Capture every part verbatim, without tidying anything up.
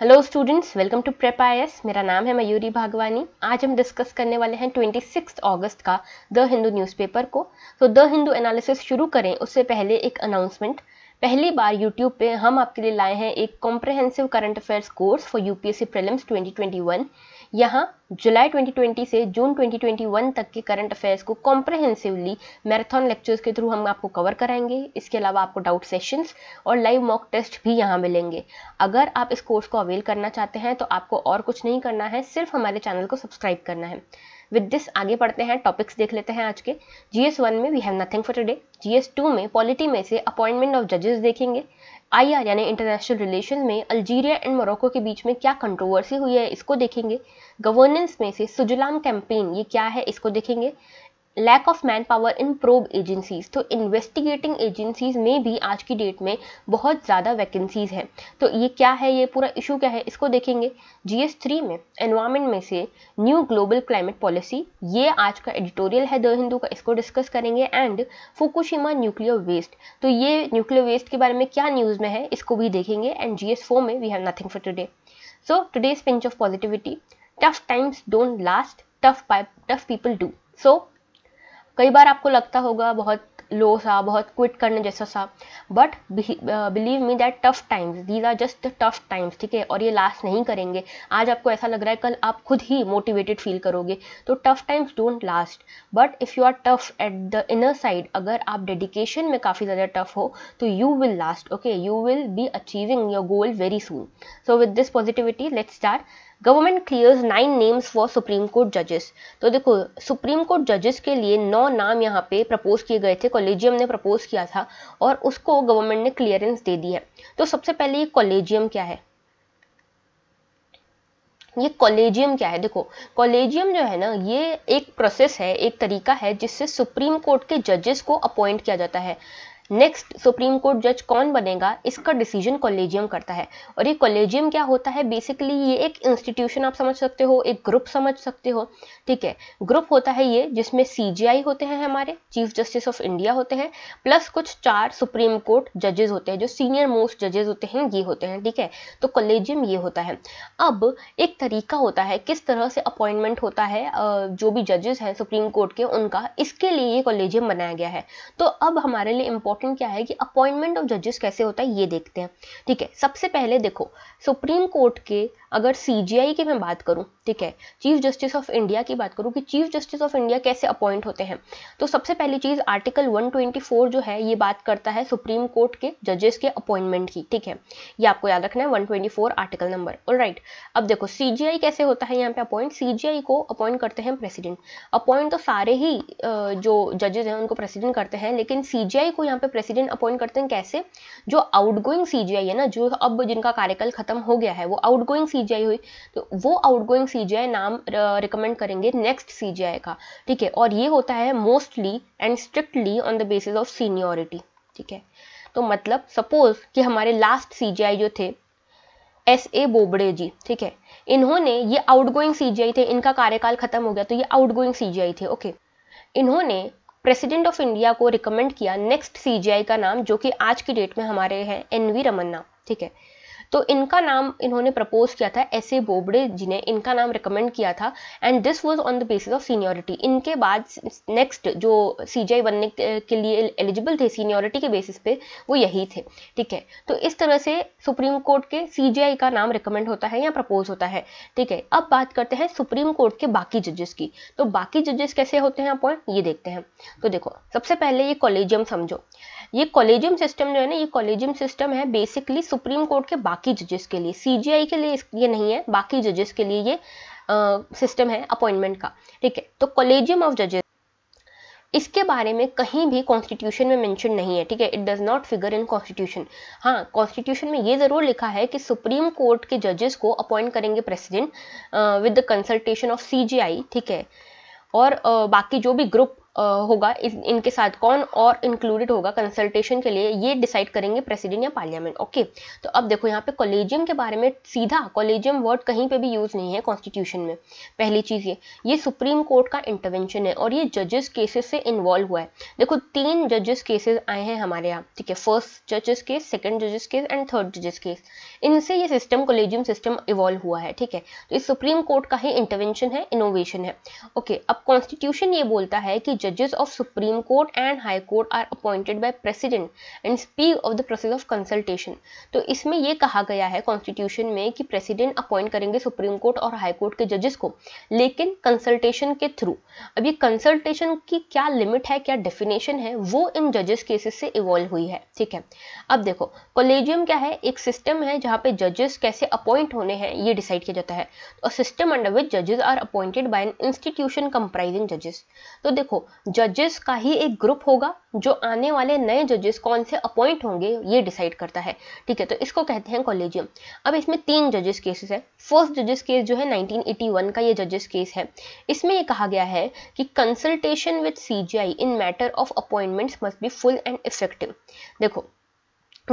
Hello students, welcome to Prep I S. मेरा नाम है मयूरी भागवानी। आज हम डिस्कस करने वाले हैं छब्बीस अगस्त का द हिंदू न्यूज़पेपर को। तो द हिंदू एनालिसिस शुरू करें उससे पहले एक अनाउंसमेंट। पहली बार यूट्यूब पे हम आपके लिए लाए हैं एक comprehensive current affairs course for UPSC prelims twenty twenty one. यहाँ जुलाई ट्वेंटी ट्वेंटी से जून ट्वेंटी ट्वेंटी वन तक के करंट अफेयर्स को कॉम्प्रहेंसिवली मैराथन लेक्चर्स के थ्रू हम आपको कवर कराएंगे। इसके अलावा आपको डाउट सेशंस और लाइव मॉक टेस्ट भी यहाँ मिलेंगे। अगर आप इस कोर्स को अवेल करना चाहते हैं तो आपको और कुछ नहीं करना है, सिर्फ हमारे चैनल को सब्सक्राइब करना है। विद दिस आगे पढ़ते हैं, टॉपिक्स देख लेते हैं आज के। जीएस वन में we have nothing for today. GS two में पॉलिटी में से अपॉइंटमेंट ऑफ जजेस देखेंगे। आईआर यानी इंटरनेशनल रिलेशन में अल्जीरिया एंड मोरक्को के बीच में क्या कंट्रोवर्सी हुई है इसको देखेंगे। गवर्नेंस में से सुजलाम कैंपेन ये क्या है इसको देखेंगे। Lack of man power in probe agencies, तो इन्वेस्टिगेटिंग एजेंसीज में भी आज की डेट में बहुत ज़्यादा वैकेंसीज हैं, तो ये क्या है, ये पूरा इशू क्या है इसको देखेंगे। जीएस थ्री में एनवायरमेंट में से न्यू ग्लोबल क्लाइमेट पॉलिसी, ये आज का एडिटोरियल है द हिंदू का, इसको डिस्कस करेंगे। एंड फुकुशिमा न्यूक्लियर वेस्ट, तो ये न्यूक्लियर वेस्ट के बारे में क्या न्यूज़ में है इसको भी देखेंगे। एंड जीएस फोर में we have nothing for today. So today's pinch of positivity, tough times don't last, tough tough people do. सो कई बार आपको लगता होगा बहुत लो सा, बहुत क्विट करने जैसा सा, but believe me that tough times, these are just tough times, ठीक है। और ये लास्ट नहीं करेंगे। आज आपको ऐसा लग रहा है, कल आप खुद ही मोटिवेटेड फील करोगे। तो tough times don't last, but if you are tough at the inner side, अगर आप डेडिकेशन में काफ़ी ज़्यादा टफ हो तो you will last, okay, you will be achieving your goal very soon. So with this positivity let's start. Government clears nine names for supreme court जजेस, तो देखो सुप्रीम कोर्ट जजेस के लिए नौ नाम यहाँ पे प्रपोज किए गए थे, कॉलेजियम ने प्रपोज किया था और उसको गवर्नमेंट ने क्लियरेंस दे दी है। तो सबसे पहले ये कॉलेजियम क्या है, ये कॉलेजियम क्या है देखो, कॉलेजियम जो है ना ये एक प्रोसेस है, एक तरीका है जिससे सुप्रीम कोर्ट के जजेस को अपॉइंट किया जाता है। नेक्स्ट सुप्रीम कोर्ट जज कौन बनेगा इसका डिसीजन कॉलेजियम करता है। और ये कॉलेजियम क्या होता है, बेसिकली ये एक इंस्टीट्यूशन आप समझ सकते हो, एक ग्रुप समझ सकते हो, ठीक है। ग्रुप होता है ये जिसमें सीजीआई होते हैं, हमारे चीफ जस्टिस ऑफ इंडिया होते हैं, प्लस कुछ चार सुप्रीम कोर्ट जजेस होते हैं, जो सीनियर मोस्ट जजेस होते हैं ये होते हैं, ठीक है। तो कॉलेजियम ये होता है। अब एक तरीका होता है किस तरह से अपॉइंटमेंट होता है जो भी जजेस हैं सुप्रीम कोर्ट के उनका, इसके लिए ये कॉलेजियम बनाया गया है। तो अब हमारे लिए इम्पोर्टेंट क्या है कि अपॉइंटमेंट ऑफ जजेस कैसे होता है ये देखते हैं, ठीक है। सबसे पहले देखो सुप्रीम कोर्ट के, अगर सीजीआई की मैं बात करूं, ठीक है, चीफ जस्टिस ऑफ इंडिया की बात करूं कि चीफ जस्टिस ऑफ इंडिया कैसे अपॉइंट होते हैं, तो सबसे पहली चीज आर्टिकल एक सौ चौबीस जो है ये बात करता है सुप्रीम कोर्ट के जजेस के अपॉइंटमेंट की, ठीक है। ये आपको याद रखना है एक सौ चौबीस आर्टिकल नंबर, ऑलराइट। अब देखो सीजीआई कैसे होता है यहाँ पे अपॉइंट, सीजीआई को अपॉइंट करते हैं प्रेसिडेंट। अपॉइंट तो सारे ही जो जजेस हैं उनको प्रेसिडेंट करते हैं, लेकिन सीजीआई को यहाँ पे प्रेसिडेंट अपॉइंट करते हैं कैसे, जो आउटगोइंग सीजीआई है ना, जो अब जिनका कार्यकाल खत्म हो गया है वो आउटगोइंग सीजीआई हुई, तो वो आउटगोइंग सीजीआई नाम रिकमेंड करेंगे नेक्स्ट सीजीआई का, ठीक है। और ये होता है mostly and strictly on the basis of seniority, ठीक है। तो मतलब सपोज कि हमारे लास्ट सीजीआई जो थे एस ए बोबड़े जी, ठीक है, इन्होंने, ये आउटगोइंग सीजीआई थे, इनका कार्यकाल खत्म हो गया तो ये आउटगोइंग सीजीआई थे, ओके। इन्होंने प्रेसिडेंट ऑफ इंडिया को रिकमेंड किया नेक्स्ट सीजीआई का नाम, जो कि आज की डेट में हमारे हैं एन वी रमन्ना, ठीक है। तो इनका नाम इन्होंने प्रपोज किया था, एस ए बोबड़े जी ने इनका नाम रिकमेंड किया था, and this was on the basis of seniority. इनके बाद नेक्स्ट जो सीजीआई बनने के लिए एलिजिबल थे सीनियरिटी के बेसिस पे वो यही थे, ठीक है। तो इस तरह से सुप्रीम कोर्ट के सीजीआई का नाम रिकमेंड होता है या प्रपोज होता है, ठीक है। अब बात करते हैं सुप्रीम कोर्ट के बाकी जजेस की, तो बाकी जजेस कैसे होते हैं अपॉइंट ये देखते हैं। तो देखो सबसे पहले ये कॉलेजियम समझो, ये कॉलेजियम सिस्टम जो है ना, ये कॉलेजियम सिस्टम है बेसिकली सुप्रीम कोर्ट के बाकी जजेस के लिए, सीजीआई के लिए ये नहीं है, बाकी जजेस के लिए ये सिस्टम है अपॉइंटमेंट का, ठीक है। तो कॉलेजियम ऑफ जजेस, इसके बारे में कहीं भी कॉन्स्टिट्यूशन में मेंशन नहीं है, ठीक है, it does not figure in constitution. हाँ, कॉन्स्टिट्यूशन में ये जरूर लिखा है कि सुप्रीम कोर्ट के जजेस को अपॉइंट करेंगे president with the consultation of CJI, ठीक है, और uh, बाकी जो भी ग्रुप होगा इस, इनके साथ कौन और इंक्लूडेड होगा कंसल्टेशन के लिए, ये डिसाइड करेंगे प्रेसिडेंट या पार्लियामेंट। ओके, तो अब देखो यहाँ पे कॉलेजियम के बारे में, सीधा कॉलेजियम वर्ड कहीं पे भी यूज नहीं है कॉन्स्टिट्यूशन में। पहली चीज ये ये सुप्रीम कोर्ट का इंटरवेंशन है और ये जजेस केसेस से इन्वॉल्व हुआ है। देखो तीन जजेस केसेस आए हैं हमारे यहाँ, ठीक है, फर्स्ट जजेस केस, सेकेंड जजेस केस एंड थर्ड जजेस केस। इनसे ये सिस्टम कॉलेजियम सिस्टम इवॉल्व हुआ है, ठीक है। तो ये सुप्रीम कोर्ट का ही इंटरवेंशन है, इनोवेशन है। ओके, अब कॉन्स्टिट्यूशन ये बोलता है कि judges of supreme court and high court are appointed by president and speak of the process of consultation। तो इसमें ये कहा गया है कॉन्स्टिट्यूशन में कि प्रेसिडेंट अपॉइंट करेंगे सुप्रीम कोर्ट और हाई कोर्ट के जजेस को, लेकिन कंसल्टेशन के थ्रू। अब ये कंसल्टेशन की क्या लिमिट है, क्या डेफिनेशन है, वो इन जजेस केसेस से इवॉल्व हुई है, ठीक है। अब देखो कॉलेजियम क्या है, एक सिस्टम है जहाँ पे जजेस कैसे अपॉइंट होने हैं ये डिसाइड किया जाता है। सिस्टम अंडर विच जजेस are appointed bye an institution comprising जजेस। तो देखो जजेस का ही एक ग्रुप होगा जो आने वाले नए जजेस कौन से अपॉइंट होंगे ये डिसाइड करता है, ठीक है। तो इसको कहते हैं कॉलेजियम। अब इसमें तीन जजेस केसेस है। फर्स्ट जजेस केस जो है नाइनटीन एटी वन का ये जजेस केस है। इसमें ये कहा गया है कि consultation with CGI in matter of appointments must be full and effective. देखो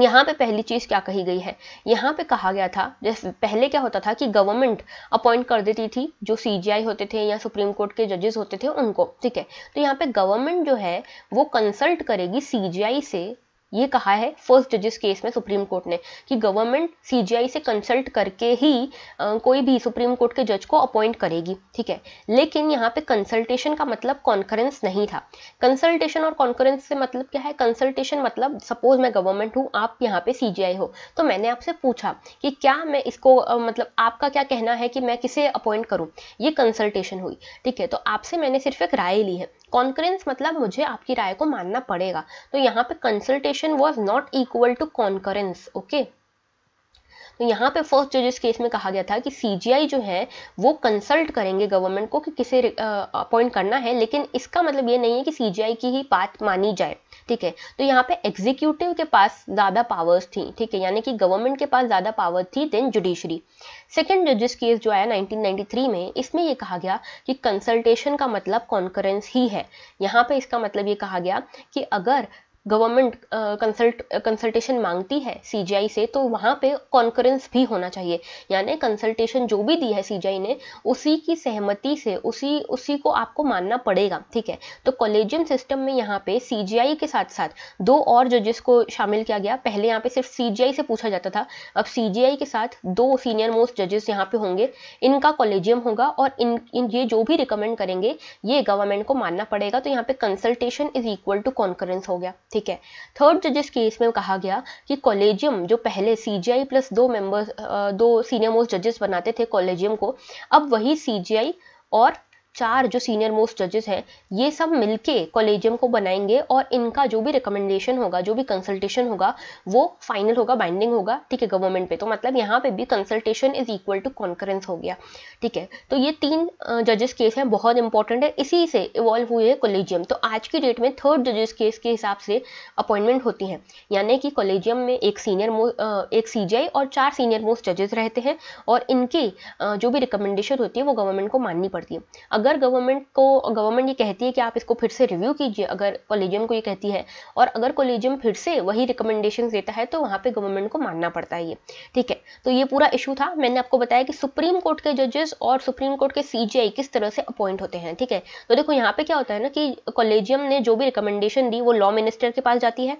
यहाँ पे पहली चीज़ क्या कही गई है, यहाँ पे कहा गया था जैसे पहले क्या होता था कि गवर्नमेंट अपॉइंट कर देती थी जो सीजीआई होते थे या सुप्रीम कोर्ट के जजेस होते थे उनको, ठीक है। तो यहाँ पे गवर्नमेंट जो है वो कंसल्ट करेगी सीजीआई से, ये कहा है फर्स्ट जजेस केस में सुप्रीम कोर्ट ने कि गवर्नमेंट सीजीआई से कंसल्ट करके ही आ, कोई भी सुप्रीम कोर्ट के जज को अपॉइंट करेगी, ठीक है। लेकिन यहाँ पे कंसल्टेशन का मतलब कॉन्करेंस नहीं था। कंसल्टेशन और कॉन्करेंस से मतलब क्या है, कंसल्टेशन मतलब सपोज मैं गवर्नमेंट हूँ, आप यहाँ पे सीजीआई हो, तो मैंने आपसे पूछा कि क्या मैं इसको आ, मतलब आपका क्या कहना है कि मैं किसे अपॉइंट करूँ, ये कंसल्टेशन हुई, ठीक है। तो आपसे मैंने सिर्फ एक राय ली है। कॉन्करेंस मतलब मुझे आपकी राय को मानना पड़ेगा। तो यहाँ पे consultation was not equal to concurrence. Okay, तो यहाँ पे फर्स्ट जजेस केस में कहा गया था कि सीजीआई जो है वो कंसल्ट करेंगे गवर्नमेंट को कि किसे अपॉइंट करना है, लेकिन इसका मतलब ये नहीं है कि सीजीआई की ही बात मानी जाए, ठीक है। तो यहाँ पे एग्जीक्यूटिव के पास ज़्यादा पावर्स थी, ठीक है, यानी कि गवर्नमेंट के पास ज़्यादा पावर थी देन जुडिशरी। सेकेंड जजेस केस जो आया नाइनटीन नाइंटी थ्री में, इसमें यह कहा गया कि कंसल्टेशन का मतलब कॉन्करेंस ही है। यहाँ पे इसका मतलब ये कहा गया कि अगर गवर्नमेंट कंसल्ट कंसल्टेशन मांगती है सीजीआई से तो वहाँ पे कॉन्करेंस भी होना चाहिए, यानी कंसल्टेशन जो भी दी है सीजीआई ने उसी की सहमति से उसी उसी को आपको मानना पड़ेगा, ठीक है। तो कॉलेजियम सिस्टम में यहाँ पे सीजीआई के साथ साथ दो और जजेस को शामिल किया गया। पहले यहाँ पे सिर्फ सीजीआई से पूछा जाता था, अब सीजीआई के साथ दो सीनियर मोस्ट जजेस यहाँ पे होंगे, इनका कॉलेजियम होगा और इन, इन ये जो भी रिकमेंड करेंगे ये गवर्नमेंट को मानना पड़ेगा। तो यहाँ पे consultation is equal to concurrence हो गया, ठीक है। थर्ड जजेस केस में कहा गया कि कॉलेजियम जो पहले सीजीआई प्लस दो मेंबर्स दो सीनियर मोस्ट जजेस बनाते थे कॉलेजियम को, अब वही सीजीआई और चार जो सीनियर मोस्ट जजेस हैं ये सब मिलके कॉलेजियम को बनाएंगे और इनका जो भी रिकमेंडेशन होगा, जो भी कंसल्टेशन होगा वो फाइनल होगा, बाइंडिंग होगा, ठीक है, गवर्नमेंट पे। तो मतलब यहाँ पे भी consultation is equal to concurrence हो गया, ठीक है। तो ये तीन जजेस केस हैं, बहुत इंपॉर्टेंट है, इसी से इवॉल्व हुए है कॉलेजियम। तो आज की डेट में थर्ड जजेस केस के हिसाब से अपॉइंटमेंट होती है, यानी कि कॉलेजियम में एक सीनियर एक सीजीआई और चार सीनियर मोस्ट जजेस रहते हैं और इनकी जो भी रिकमेंडेशन होती है वो गवर्नमेंट को माननी पड़ती है। अगर गवर्नमेंट को गवर्नमेंट ये कहती है कि आप इसको फिर से रिव्यू कीजिए, अगर कॉलेजियम को ये कहती है, और अगर कॉलेजियम फिर से वही रिकमेंडेशंस देता है तो वहाँ पे गवर्नमेंट को मानना पड़ता है ये, ठीक है। तो ये पूरा इशू था। मैंने आपको बताया कि सुप्रीम कोर्ट के जजेस और सुप्रीम कोर्ट के सीजीआई किस तरह से अपॉइंट होते हैं, ठीक है। तो देखो यहाँ पे क्या होता है ना कि कॉलेजियम ने जो भी रिकमेंडेशन दी वो लॉ मिनिस्टर के पास जाती है,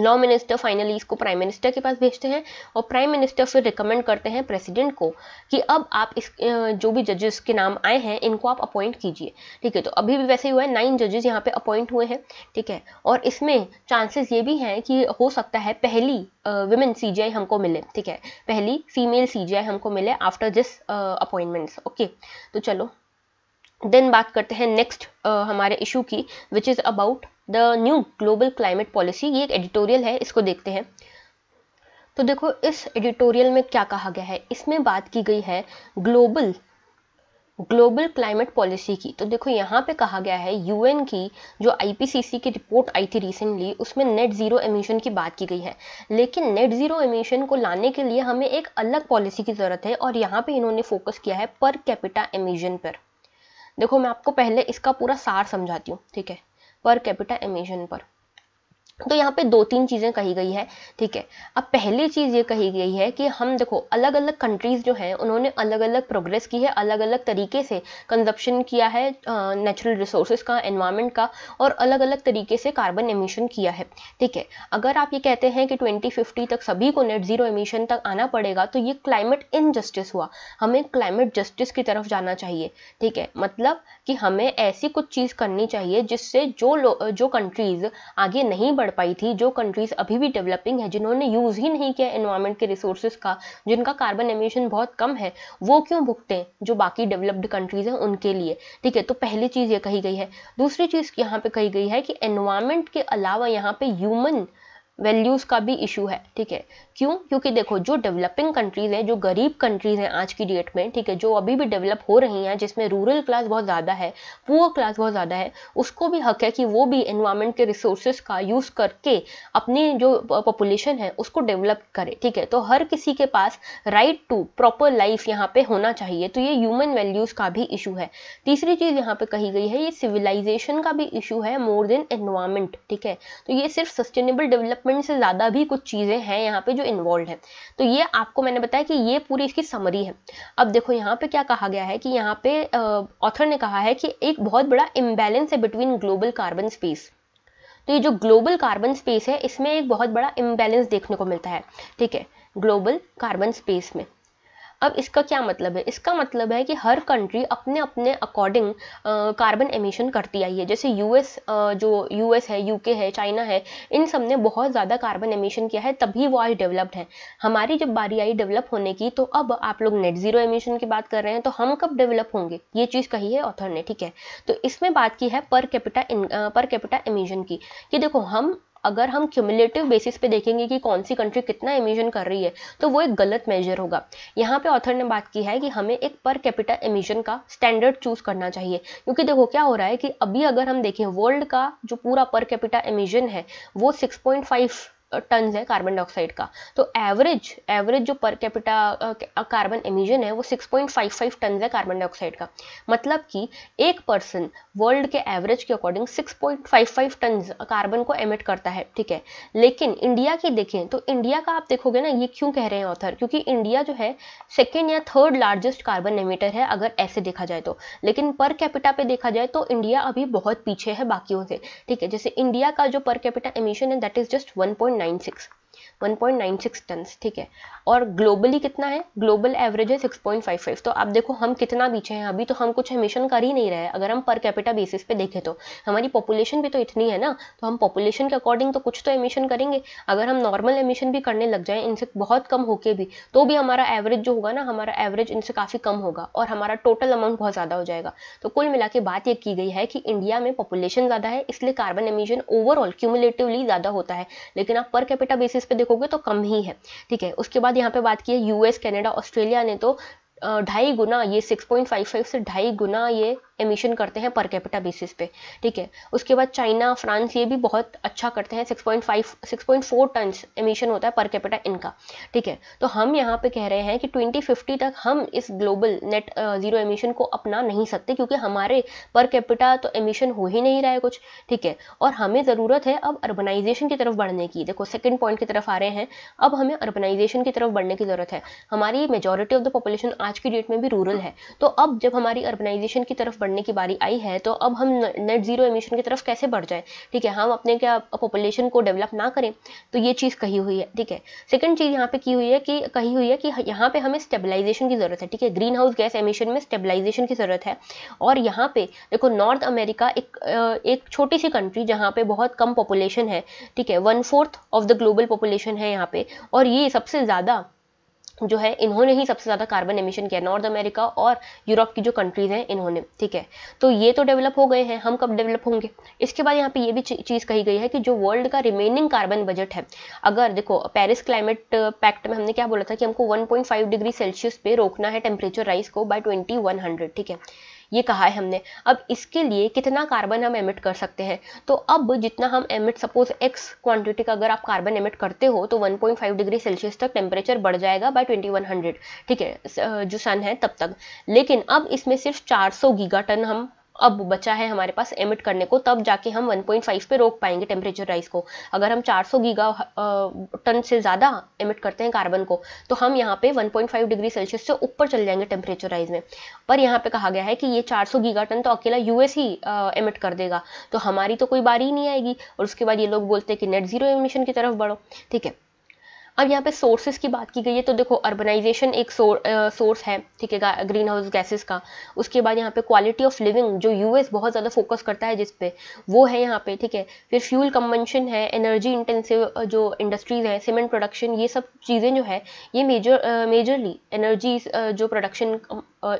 लॉ मिनिस्टर फाइनली इसको प्राइम मिनिस्टर के पास भेजते हैं और प्राइम मिनिस्टर फिर रिकमेंड करते हैं प्रेसिडेंट को कि अब आप इस जो भी जजेस के नाम आए हैं इनको आप अपॉइंट कीजिए, ठीक है। तो अभी भी वैसे ही हुआ है, नाइन जजेस यहाँ पे अपॉइंट हुए हैं, ठीक है। और इसमें चांसेस ये भी हैं कि हो सकता है पहली विमेन सीजीआई हमको मिले, ठीक है, पहली फीमेल सीजीआई हमको मिले आफ्टर दिस अपॉइंटमेंट्स। ओके, तो चलो देन बात करते हैं नेक्स्ट हमारे इशू की, which is about the new global climate policy. ये एक एडिटोरियल है, इसको देखते हैं। तो देखो इस एडिटोरियल में क्या कहा गया है, इसमें बात की गई है ग्लोबल ग्लोबल क्लाइमेट पॉलिसी की। तो देखो यहाँ पे कहा गया है यूएन की जो आईपीसीसी की रिपोर्ट आई थी रिसेंटली, उसमें नेट जीरो एमिशन की बात की गई है, लेकिन नेट जीरो एमिशन को लाने के लिए हमें एक अलग पॉलिसी की ज़रूरत है और यहाँ पे इन्होंने फोकस किया है पर कैपिटा एमिशन पर। देखो मैं आपको पहले इसका पूरा सार समझाती हूँ, ठीक है, पर कैपिटा एमिशन पर। तो यहाँ पे दो तीन चीज़ें कही गई है, ठीक है। अब पहली चीज़ ये कही गई है कि हम देखो अलग अलग कंट्रीज़ जो हैं उन्होंने अलग अलग प्रोग्रेस की है, अलग अलग तरीके से कंजप्शन किया है नेचुरल रिसोर्सेज का, एनवायरनमेंट का, और अलग अलग तरीके से कार्बन एमिशन किया है, ठीक है। अगर आप ये कहते हैं कि ट्वेंटी फिफ्टी तक सभी को नेट जीरो एमिशन तक आना पड़ेगा तो ये क्लाइमेट इनजस्टिस हुआ। हमें क्लाइमेट जस्टिस की तरफ जाना चाहिए, ठीक है। मतलब कि हमें ऐसी कुछ चीज़ करनी चाहिए जिससे जो जो कंट्रीज़ आगे नहीं पाई थी, जो कंट्रीज अभी भी डेवलपिंग है, जिन्होंने यूज ही नहीं किया एनवायरमेंट के रिसोर्सेज का, जिनका कार्बन एमिशन बहुत कम है, वो क्यों भुगतें जो बाकी डेवलप्ड कंट्रीज हैं उनके लिए, ठीक है। तो पहली चीज ये कही गई है। दूसरी चीज यहाँ पे कही गई है कि एनवायरमेंट के अलावा यहाँ पे ह्यूमन वैल्यूज का भी इशू है, ठीक है। क्यों? क्योंकि देखो जो डेवलपिंग कंट्रीज हैं, जो गरीब कंट्रीज हैं आज की डेट में, ठीक है, जो अभी भी डेवलप हो रही हैं, जिसमें रूरल क्लास बहुत ज़्यादा है, पुअर क्लास बहुत ज़्यादा है, उसको भी हक है कि वो भी एनवायरमेंट के रिसोर्सेज का यूज़ करके अपनी जो पॉपुलेशन है उसको डेवलप करे, ठीक है। तो हर किसी के पास राइट टू प्रॉपर लाइफ यहाँ पर होना चाहिए, तो ये ह्यूमन वैल्यूज़ का भी इशू है। तीसरी चीज़ यहाँ पर कही गई है, ये सिविलाइजेशन का भी इशू है मोर देन एनवायरमेंट, ठीक है। तो ये सिर्फ सस्टेनेबल डेवलपमेंट से ज्यादा भी कुछ चीजें हैं यहाँ पे जो इन्वॉल्व है। तो ये आपको मैंने बताया कि ये पूरी इसकी समरी है। अब देखो यहाँ पे क्या कहा गया है कि यहाँ पे ऑथर ने कहा है कि एक बहुत बड़ा इम्बैलेंस है बिटवीन ग्लोबल कार्बन स्पेस। तो ये जो ग्लोबल कार्बन स्पेस है इसमें एक बहुत बड़ा इम्बैलेंस देखने को मिलता है, ठीक है, ग्लोबल कार्बन स्पेस में। अब इसका क्या मतलब है? इसका मतलब है कि हर कंट्री अपने अपने अकॉर्डिंग कार्बन एमिशन करती आई है। जैसे यूएस जो यूएस है, यूके है, चाइना है, इन सब ने बहुत ज़्यादा कार्बन एमिशन किया है, तभी वो आज डेवलप्ड हैं। हमारी जब बारी आई डेवलप होने की, तो अब आप लोग नेट जीरो एमिशन की बात कर रहे हैं, तो हम कब डेवलप होंगे, ये चीज़ कही है ऑथर ने, ठीक है। तो इसमें बात की है पर कैपिटा पर कैपिटा एमिशन की, कि देखो हम अगर हम क्यूमुलेटिव बेसिस पे देखेंगे कि कौन सी कंट्री कितना एमिशन कर रही है तो वो एक गलत मेजर होगा। यहाँ पे ऑथर ने बात की है कि हमें एक पर कैपिटा एमिशन का स्टैंडर्ड चूज करना चाहिए, क्योंकि देखो क्या हो रहा है कि अभी अगर हम देखें वर्ल्ड का जो पूरा पर कैपिटा एमिशन है वो सिक्स पॉइंट फाइव टन है कार्बन डाइऑक्साइड का। तो एवरेज एवरेज जो पर कैपिटा कार्बन एमिशन है वो six point five five ton है कार्बन डाइऑक्साइड का। मतलब कि एक पर्सन वर्ल्ड के एवरेज के according six point five five ton carbon को एमिट करता है, ठीक है। लेकिन इंडिया की देखें तो इंडिया का आप देखोगे ना, ये क्यों कह रहे हैं ऑथर, क्योंकि इंडिया जो है सेकेंड या थर्ड लार्जेस्ट कार्बन एमिटर है अगर ऐसे देखा जाए तो। लेकिन पर कैपिटा पे देखा जाए तो इंडिया अभी बहुत पीछे है बाकियों से, ठीक है। जैसे इंडिया का जो पर कैपिटा एमिशन है that is just one one point nine six ton, ठीक है। और ग्लोबली कितना है, ग्लोबल एवरेज है सिक्स पॉइंट फाइव फाइव। तो आप देखो हम कितना पीछे हैं अभी, तो हम कुछ एमिशन कर ही नहीं रहे हैं। अगर हम पर कैपिटा बेसिस पे देखें तो हमारी पॉपुलेशन भी तो इतनी है ना, तो हम पॉपुलेशन के अकॉर्डिंग तो कुछ तो एमिशन करेंगे। अगर हम नॉर्मल एमिशन भी करने लग जाएं इनसे बहुत कम होके भी, तो भी हमारा एवरेज जो होगा ना, हमारा एवरेज इनसे काफ़ी कम होगा और हमारा टोटल अमाउंट बहुत ज़्यादा हो जाएगा। तो कुल मिला के बात यह की गई है कि इंडिया में पॉपुलेशन ज़्यादा है, इसलिए कार्बन एमिशन ओवरऑल क्यूमुलेटिवली ज़्यादा होता है, लेकिन आप पर कैपिटा बेसिस पे देखोगे तो कम ही है, ठीक है। उसके बाद यहाँ पे बात की है यूएस, कनाडा, ऑस्ट्रेलिया ने तो ढाई गुना, ये सिक्स पॉइंट फाइव फाइव से ढाई गुना ये एमिशन करते हैं पर कैपिटा बेसिस पे, ठीक है। उसके बाद चाइना, फ्रांस, ये भी बहुत अच्छा करते हैं, six point five six point four ton emission होता है पर कैपिटा इनका, ठीक है। तो हम यहाँ पे कह रहे हैं कि ट्वेंटी फिफ्टी तक हम इस ग्लोबल नेट जीरो एमिशन को अपना नहीं सकते, क्योंकि हमारे पर कैपिटा तो एमिशन हो ही नहीं रहा है कुछ, ठीक है। और हमें ज़रूरत है अब अर्बनाइजेशन की तरफ बढ़ने की। देखो सेकेंड पॉइंट की तरफ आ रहे हैं, अब हमें अर्बनाइजेशन की तरफ बढ़ने की ज़रूरत है। हमारी मेजोरिटी ऑफ द पॉपुलेशन आज की डेट में भी रूरल है, तो अब जब हमारी अर्बनाइजेशन की तरफ बढ़ने की बारी आई है, तो अब हम नेट जीरो एमिशन की तरफ कैसे बढ़ जाए, ठीक है। हम अपने क्या पॉपुलेशन को डेवलप ना करें, तो ये चीज़ कही हुई है, ठीक है। सेकंड चीज़ यहाँ पे की हुई है कि कही हुई है कि यहाँ पे हमें स्टेबलाइजेशन की ज़रूरत है, ठीक है। ग्रीन हाउस गैस एमिशन में स्टेबलाइजेशन की ज़रूरत है। और यहाँ पे देखो नॉर्थ अमेरिका एक एक छोटी सी कंट्री जहाँ पे बहुत कम पॉपुलेशन है, ठीक है, one fourth of the global population है यहाँ पे, और ये सबसे ज़्यादा जो है इन्होंने ही सबसे ज़्यादा कार्बन एमिशन किया, नॉर्थ अमेरिका और यूरोप की जो कंट्रीज़ हैं इन्होंने, ठीक है। तो ये तो डेवलप हो गए हैं, हम कब डेवलप होंगे। इसके बाद यहाँ पे ये भी चीज़ कही गई है कि जो वर्ल्ड का रिमेनिंग कार्बन बजट है, अगर देखो पेरिस क्लाइमेट पैक्ट में हमने क्या बोला था कि हमको one point five degree Celsius पे रोकना है टेम्परेचर राइज को बाय ट्वेंटी वन हंड्रेड, ठीक है। ये कहा है हमने। अब इसके लिए कितना कार्बन हम एमिट कर सकते हैं, तो अब जितना हम एमिट सपोज एक्स क्वांटिटी का अगर आप कार्बन एमिट करते हो तो one point five degree Celsius तक टेम्परेचर बढ़ जाएगा बाय ट्वेंटी वन हंड्रेड, ठीक है, जो सन है तब तक। लेकिन अब इसमें सिर्फ चार सौ गीगाटन हम अब बचा है हमारे पास एमिट करने को, तब जाके हम वन पॉइंट फाइव पे रोक पाएंगे टेम्परेचर राइज को। अगर हम चार सौ गीगा टन से ज़्यादा एमिट करते हैं कार्बन को तो हम यहाँ पे one point five degree Celsius से ऊपर चले जाएंगे टेम्परेचर राइज में। पर यहाँ पे कहा गया है कि ये चार सौ गीगा टन तो अकेला यूएस ही एमिट कर देगा, तो हमारी तो कोई बारी नहीं आएगी। और उसके बाद ये लोग बोलते हैं कि नेट जीरो एमिशन की तरफ बढ़ो, ठीक है। अब यहाँ पे सोर्सेज की बात की गई है, तो देखो अर्बनाइजेशन एक सोर्स है, ठीक है, ग्रीन हाउस गैसेस का। उसके बाद यहाँ पे क्वालिटी ऑफ लिविंग जो यूएस बहुत ज़्यादा फोकस करता है जिस पे, वो है यहाँ पे, ठीक है। फिर फ्यूल कंजम्पशन है, एनर्जी इंटेंसिव जो इंडस्ट्रीज हैं, सीमेंट प्रोडक्शन, ये सब चीज़ें जो है ये मेजर मेजरली एनर्जी जो प्रोडक्शन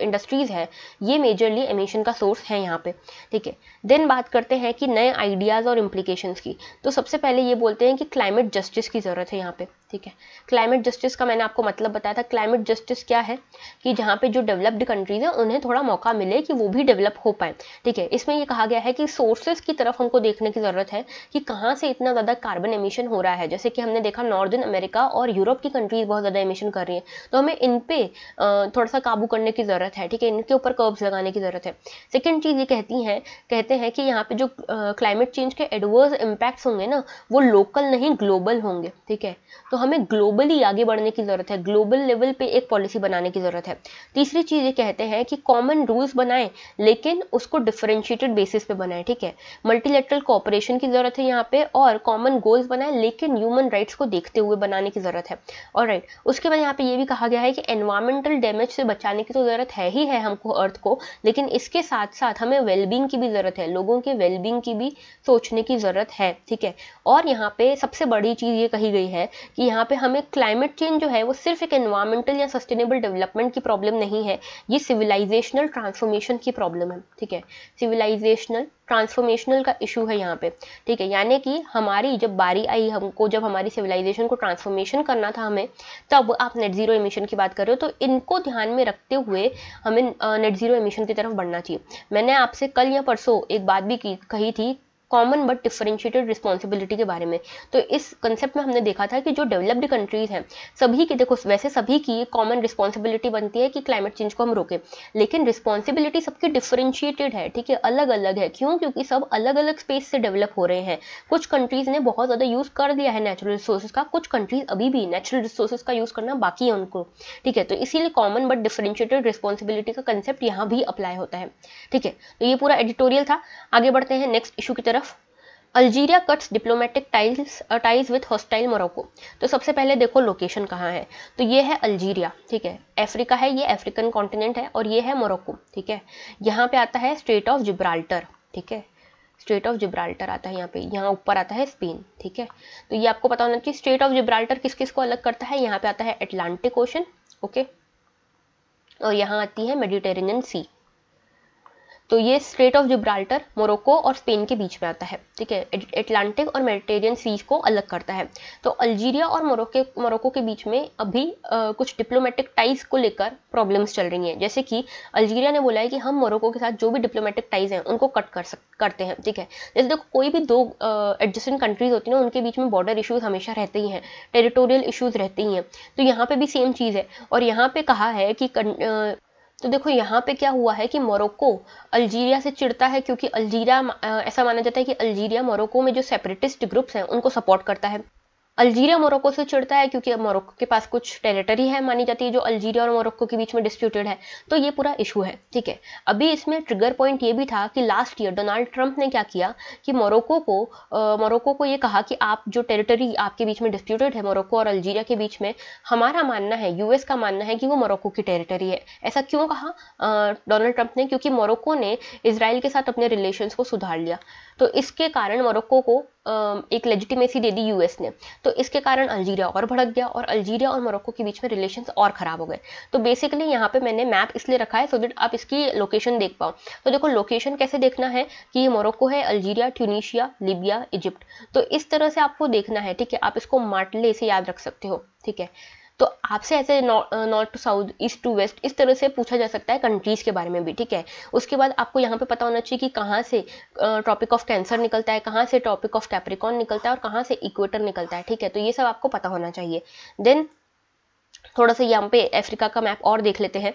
इंडस्ट्रीज है ये मेजरली एमिशन का सोर्स है यहाँ पे, ठीक है। देन बात करते हैं कि नए आइडियाज़ और इम्प्लीकेशंस की। तो सबसे पहले ये बोलते हैं कि क्लाइमेट जस्टिस की ज़रूरत है यहाँ पे, ठीक है। क्लाइमेट जस्टिस का मैंने आपको मतलब बताया था। क्लाइमेट जस्टिस क्या है कि जहाँ पे जो डेवलप्ड कंट्रीज हैं उन्हें थोड़ा मौका मिले कि वो भी डेवलप हो पाए, ठीक है। इसमें यह कहा गया है कि सोर्सेज की तरफ हमको देखने की ज़रूरत है कि कहाँ से इतना ज़्यादा कार्बन एमिशन हो रहा है। जैसे कि हमने देखा नॉर्दर्न अमेरिका और यूरोप की कंट्रीज बहुत ज़्यादा एमिशन कर रही है, तो हमें इन पर थोड़ा सा काबू करने की जरूरत है, ठीक है, इनके ऊपर कर्ब्स लगाने की जरूरत है। सेकंड चीज ये कहती हैं कहते हैं कि यहाँ पे जो क्लाइमेट चेंज के एडवर्स इंपैक्ट्स होंगे ना वो लोकल नहीं ग्लोबल होंगे, ठीक है, तो हमें ग्लोबली आगे बढ़ने की जरूरत है, ग्लोबल लेवल पे एक पॉलिसी बनाने की जरूरत है। तीसरी चीज ये कहते हैं कि कॉमन रूल्स बनाएं लेकिन उसको डिफरेंशिएटेड बेसिस पे बनाएं, ठीक है। मल्टीलेटरल कोऑपरेशन की जरूरत है यहाँ पे, और कॉमन गोल्स बनाएं लेकिन ह्यूमन राइट्स को देखते हुए बनाने की जरूरत है। ऑलराइट, उसके बाद यहाँ पे ये भी कहा गया है कि एनवायरमेंटल डैमेज से बचाने की तो है ही है हमको अर्थ को, लेकिन इसके साथ साथ हमें वेलबींग की भी जरूरत है, लोगों के वेलबींग की भी सोचने की जरूरत है, ठीक है। और यहाँ पे सबसे बड़ी चीज ये कही गई है कि यहाँ पे हमें क्लाइमेट चेंज जो है वो सिर्फ एक एनवायरमेंटल या सस्टेनेबल डेवलपमेंट की प्रॉब्लम नहीं है, ये सिविलाइजेशनल ट्रांसफॉर्मेशन की प्रॉब्लम है, ठीक है। सिविलाइजेशनल ट्रांसफॉर्मेशनल का इशू है यहाँ पे, ठीक है, यानी कि हमारी जब बारी आई हमको, जब हमारी सिविलाइजेशन को ट्रांसफॉर्मेशन करना था हमें, तब आप नेट जीरो एमिशन की बात कर रहे हो, तो इनको ध्यान में रखते हुए हमें नेट जीरो एमिशन की तरफ बढ़ना चाहिए। मैंने आपसे कल या परसों एक बात भी की, कही थी कॉमन बट डिफरेंशिएटेड रिस्पॉन्सिबिलिटी के बारे में। तो इस कंसेप्ट में हमने देखा था कि जो डेवलप्ड कंट्रीज हैं सभी की, देखो वैसे सभी की कॉमन रिस्पॉन्सिबिलिटी बनती है कि क्लाइमेट चेंज को हम रोकें, लेकिन रिस्पॉन्सिबिलिटी सबकी डिफरेंशिएटेड है, ठीक है, अलग अलग है। क्यों? क्योंकि सब अलग अलग स्पेस से डेवलप हो रहे हैं। कुछ कंट्रीज़ ने बहुत ज़्यादा यूज़ कर दिया है नेचुरल रिसोर्सेज का, कुछ कंट्रीज अभी भी नेचुरल रिसोर्सेज का यूज़ करना बाकी है उनको, ठीक है। तो इसीलिए कॉमन बट डिफरेंशिएटेड रिस्पॉन्सिबिलिटी का कंसेप्ट यहाँ भी अप्लाई होता है, ठीक है। तो ये पूरा एडिटोरियल था। आगे बढ़ते हैं नेक्स्ट इशू की तरफ। Algeria cuts diplomatic tiles ties with hostile Morocco. तो सबसे पहले देखो लोकेशन कहाँ है, तो ये है अल्जीरिया, ठीक है, अफ्रीका है, ये अफ्रीकन कॉन्टिनेंट है, और ये है मोरक्को, ठीक है। यहाँ पे आता है स्ट्रेट ऑफ जिब्राल्टर, ठीक है, स्ट्रेट ऑफ जिब्राल्टर आता है यहाँ पे, यहाँ ऊपर आता है स्पेन, ठीक है। तो ये आपको पता होना चाहिए। स्ट्रेट ऑफ जिब्राल्टर किस किस को अलग करता है? यहाँ पे आता है अटलांटिक ओशन, ओके, और यहाँ आती है मेडिटेरेनियन सी। तो ये स्ट्रेट ऑफ जिब्राल्टर मोरक्को और स्पेन के बीच में आता है, ठीक है, अटलांटिक और मेडिटेरियन सीज को अलग करता है। तो अल्जीरिया और मोरक्को मोरक्को के बीच में अभी आ, कुछ डिप्लोमेटिक टाइज को लेकर प्रॉब्लम्स चल रही हैं। जैसे कि अल्जीरिया ने बोला है कि हम मोरक्को के साथ जो भी डिप्लोमेटिक टाइज हैं उनको कट कर सक करते हैं, ठीक है। जैसे देखो कोई भी दो एडजेसेंट कंट्रीज होती है ना, उनके बीच में बॉर्डर इशूज़ हमेशा रहते ही हैं, टेरिटोरियल इशूज़ रहते ही हैं, तो यहाँ पर भी सेम चीज़ है। और यहाँ पर कहा है कि कन, तो देखो यहाँ पे क्या हुआ है कि मोरक्को अल्जीरिया से चिढ़ता है, क्योंकि अल्जीरिया, ऐसा माना जाता है कि अल्जीरिया मोरक्को में जो सेपरेटिस्ट ग्रुप्स हैं उनको सपोर्ट करता है। अल्जीरिया मोरक्को से चिढ़ता है क्योंकि मोरक्को के पास कुछ टेरिटरी है मानी जाती है जो अल्जीरिया और मोरक्को के बीच में डिस्प्यूटेड है। तो ये पूरा इशू है, ठीक है। अभी इसमें ट्रिगर पॉइंट ये भी था कि लास्ट ईयर डोनाल्ड ट्रंप ने क्या किया कि मोरक्को को मोरक्को को ये कहा कि आप जो टेरिटरी आपके बीच में डिस्प्यूटेड है मोरक्को और अल्जीरिया के बीच में, हमारा मानना है, यूएस का मानना है कि वो मोरक्को की टेरिटरी है। ऐसा क्यों कहा डोनाल्ड ट्रंप ने? क्योंकि मोरक्को ने इसराइल के साथ अपने रिलेशंस को सुधार लिया, तो इसके कारण मोरक्को को एक लेजिटिमेसी दे दी यूएस ने, तो इसके कारण अल्जीरिया और भड़क गया और अल्जीरिया और मोरक्को के बीच में रिलेशंस और ख़राब हो गए। तो बेसिकली यहाँ पे मैंने मैप इसलिए रखा है सो दैट आप इसकी लोकेशन देख पाओ। तो देखो लोकेशन कैसे देखना है कि ये मोरक्को है, अल्जीरिया, ट्यूनिशिया, लीबिया, इजिप्ट, तो इस तरह से आपको देखना है, ठीक है। आप इसको मार्टले से याद रख सकते हो, ठीक है। तो आपसे ऐसे north to south, east to west, इस तरह से पूछा जा सकता है कंट्रीज के बारे में भी, ठीक है। उसके बाद आपको यहाँ पे पता होना चाहिए कि कहाँ से टॉपिक ऑफ कैंसर निकलता है, कहाँ से टॉपिक ऑफ कैप्रिकॉन निकलता है और कहाँ से इक्वेटर निकलता है, ठीक है। तो ये सब आपको पता होना चाहिए। देन थोड़ा सा यहाँ पे अफ्रीका का मैप और देख लेते हैं।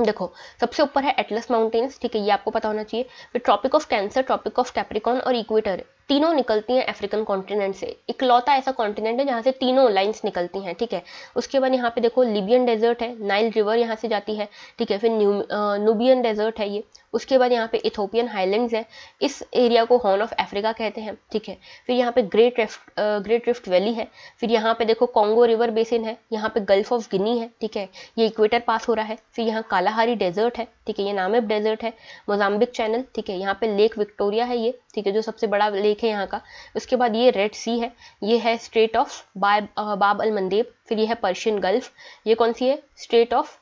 देखो सबसे ऊपर है एटलस माउंटेन्स, ठीक है, ये आपको पता होना चाहिए। फिर tropic of cancer, tropic of Capricorn और इक्वेटर, तीनों निकलती हैं अफ्रीकन कॉन्टिनेंट से। इकलौता ऐसा कॉन्टिनेंट है जहाँ से तीनों लाइंस निकलती हैं, ठीक है। उसके बाद यहाँ पे देखो लिबियन डेजर्ट है, नाइल रिवर यहाँ से जाती है, ठीक है। फिर नूबियन डेजर्ट है ये। उसके बाद यहाँ पे इथोपियन हाईलैंड्स है, इस एरिया को हॉर्न ऑफ अफ्रीका कहते हैं, ठीक है। फिर यहाँ पे great rift great rift valley है। फिर यहाँ पे देखो कॉन्गो रिवर बेसिन है, यहाँ पे गल्फ ऑफ गिनी है, ठीक है, ये इक्वेटर पास हो रहा है। फिर यहाँ कालाहारी डेजर्ट है, ठीक है, ये नामिब डेजर्ट है, मोजाम्बिक चैनल, ठीक है। यहाँ पे लेक विक्टोरिया है ये, ठीक है, जो सबसे बड़ा लेक है यहाँ का। उसके बाद ये रेड सी है, ये है स्ट्रेट ऑफ बाब अल मंदेब। फिर ये है पर्शियन गल्फ, ये कौन सी है, strait of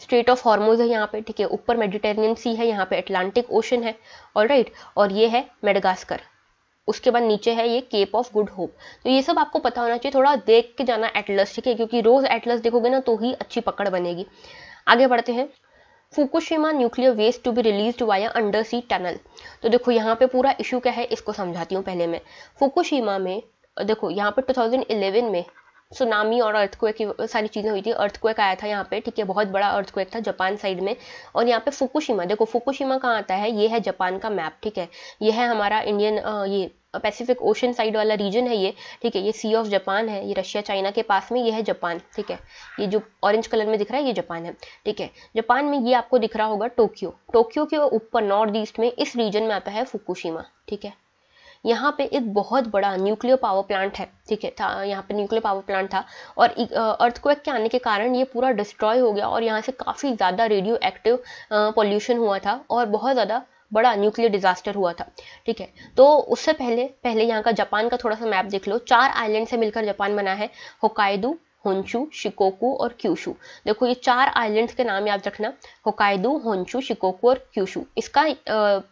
strait of Hormuz है यहाँ पे, ठीक है। ऊपर मेडिटेरेनियन सी है, यहाँ पे अटलांटिक ओशन है, ऑलराइट, और ये है मेडागास्कर। उसके बाद नीचे है ये केप ऑफ गुड होप। तो ये सब आपको पता होना चाहिए, थोड़ा देख के जाना एटलस, ठीक है, क्योंकि रोज एटलस देखोगे ना तो ही अच्छी पकड़ बनेगी। आगे बढ़ते हैं। Fukushima nuclear waste to be released via under sea tunnel. तो देखो यहाँ पे पूरा इशू क्या है इसको समझाती हूँ पहले मैं। फुकुशिमा में देखो यहाँ पे टू थाउजेंड इलेवन में सुनामी और अर्थक्वेक की सारी चीज़ें हुई थी, अर्थक्वेक आया था यहाँ पे, ठीक है, बहुत बड़ा अर्थक्वेक था जापान साइड में। और यहाँ पे फुकुशिमा, देखो फुकुशिमा कहाँ आता है, ये है जापान का मैप, ठीक है, ये है हमारा इंडियन ये पैसिफिक ओशन साइड वाला रीजन है ये, ठीक है, ये सी ऑफ जापान है, ये रशिया चाइना के पास में, ये है जापान, ठीक है, ये जो ऑरेंज कलर में दिख रहा है ये जापान है, ठीक है। जापान में ये आपको दिख रहा होगा टोक्यो, टोक्यो के ऊपर नॉर्थ ईस्ट में इस रीजन में आता है फुकुशिमा, ठीक है। यहाँ पे एक बहुत बड़ा न्यूक्लियर पावर प्लांट है, ठीक है, था यहाँ पे न्यूक्लियर पावर प्लांट था, और अर्थक्वेक के आने के कारण ये पूरा डिस्ट्रॉय हो गया और यहाँ से काफ़ी ज़्यादा रेडियो एक्टिव पॉल्यूशन हुआ था और बहुत ज़्यादा बड़ा न्यूक्लियर डिजास्टर हुआ था, ठीक है। तो उससे पहले पहले यहाँ का जापान का थोड़ा सा मैप देख लो। चार आइलैंड से मिलकर जापान बना है, होकाइडो, होंशू, शिकोकू और क्यूशू। देखो ये चार आइलैंड्स के नाम याद रखना, होकाइडो, होंशू, शिकोकू और क्यूशू। इसका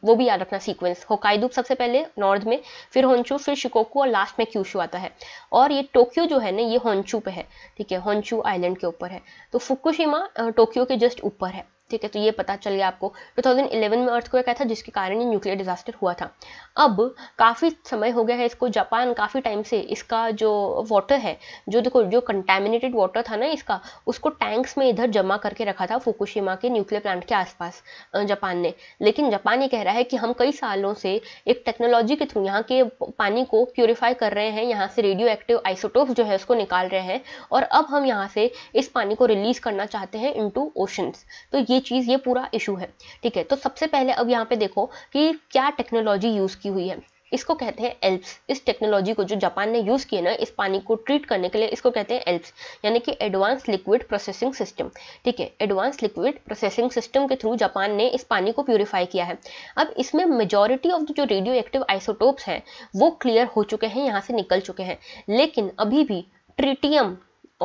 वो भी याद रखना सीक्वेंस, होकाइडो सबसे पहले नॉर्थ में, फिर होंशू, फिर शिकोकू और लास्ट में क्यूशू आता है। और ये टोक्यो जो है ना ये होंशू पे है, ठीक है, होंशू आइलैंड के ऊपर है। तो फुकुशिमा टोक्यो के जस्ट ऊपर है, ठीक है। तो ये पता चल गया आपको। टू थाउजेंड इलेवन में अर्थक्वेक आया था जिसके कारण ये न्यूक्लियर डिजास्टर हुआ था। अब काफ़ी समय हो गया है इसको, जापान काफ़ी टाइम से इसका जो वाटर है, जो देखो जो कंटेमिनेटेड वाटर था ना इसका, उसको टैंक्स में इधर जमा करके रखा था फुकुशिमा के न्यूक्लियर प्लांट के आसपास जापान ने। लेकिन जापान ये कह रहा है कि हम कई सालों से एक टेक्नोलॉजी के थ्रू यहाँ के पानी को प्योरीफाई कर रहे हैं, यहाँ से रेडियो एक्टिव आइसोटोप्स जो है उसको निकाल रहे हैं, और अब हम यहाँ से इस पानी को रिलीज करना चाहते हैं इनटू ओशंस। तो ये चीज़, ये पूरा इशू है, ठीक है। तो सबसे पहले अब यहाँ पे देखो कि क्या टेक्नोलॉजी यूज़ की हुई है। इसको कहते हैं एल्प्स। इस टेक्नोलॉजी को जो जापान ने यूज़ किया ना इस पानी को ट्रीट करने के लिए, इसको कहते हैं एल्प्स, यानी कि एडवांस लिक्विड प्रोसेसिंग सिस्टम, ठीक है। एडवांस लिक्विड प्रोसेसिंग सिस्टम के थ्रू जापान ने इस पानी को प्योरीफाई किया है। अब इसमें मेजॉरिटी ऑफ जो रेडियो एक्टिव आइसोटोप्स हैं वो क्लियर हो चुके हैं, यहाँ से निकल चुके हैं, लेकिन अभी भी ट्रिटियम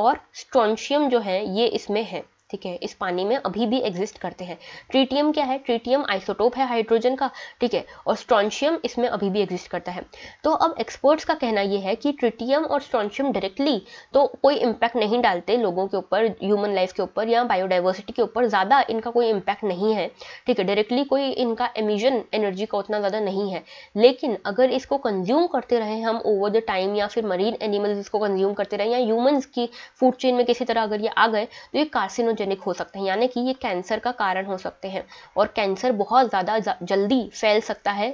और स्ट्रॉन्शियम जो है ये इसमें है, ठीक है, इस पानी में अभी भी एग्जिस्ट करते हैं। ट्रिटियम क्या है, ट्रिटियम आइसोटोप है हाइड्रोजन का, ठीक है, और स्ट्रॉन्शियम इसमें अभी भी एग्जिस्ट करता है। तो अब एक्सपर्ट्स का कहना यह है कि ट्रिटियम और स्ट्रॉन्शियम डायरेक्टली तो कोई इम्पैक्ट नहीं डालते लोगों के ऊपर, ह्यूमन लाइफ के ऊपर या बायोडाइवर्सिटी के ऊपर, ज़्यादा इनका कोई इम्पैक्ट नहीं है, ठीक है, डायरेक्टली कोई इनका एमिजन एनर्जी का उतना ज़्यादा नहीं है। लेकिन अगर इसको कंज्यूम करते रहे हम ओवर द टाइम, या फिर मरीन एनिमल्स इसको कंज्यूम करते रहे, या ह्यूमन्स की फूड चेन में किसी तरह अगर ये आ गए तो ये कार्सिनो जनिक हो सकते हैं, यानी कि ये कैंसर का कारण हो सकते हैं, और कैंसर बहुत ज़्यादा जल्दी फैल सकता है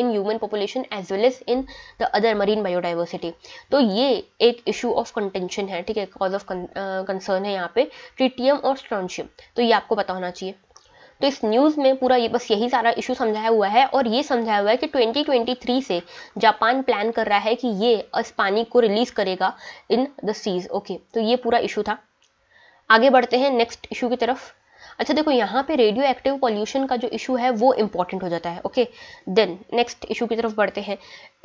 in human population as well as in the other marine biodiversity. तो ये एक इशू ऑफ कंटेंशन है, ठीक है, कॉज ऑफ कंसर्न है यहाँ पे ट्रिटियम और स्ट्रॉन्शियम। तो ये आपको पता होना चाहिए। तो इस न्यूज़ में पूरा ये बस यही सारा इशू समझाया हुआ है, और ये समझाया हुआ है कि ट्वेंटी ट्वेंटी थ्री से जापान प्लान कर रहा है कि ये इस पानी को रिलीज़ करेगा इन द सीज, ओके। तो ये पूरा इशू था। आगे बढ़ते हैं नेक्स्ट इशू की तरफ। अच्छा देखो यहाँ पे रेडियो एक्टिव पॉल्यूशन का जो इशू है वो इम्पॉर्टेंट हो जाता है, ओके। देन नेक्स्ट इशू की तरफ बढ़ते हैं,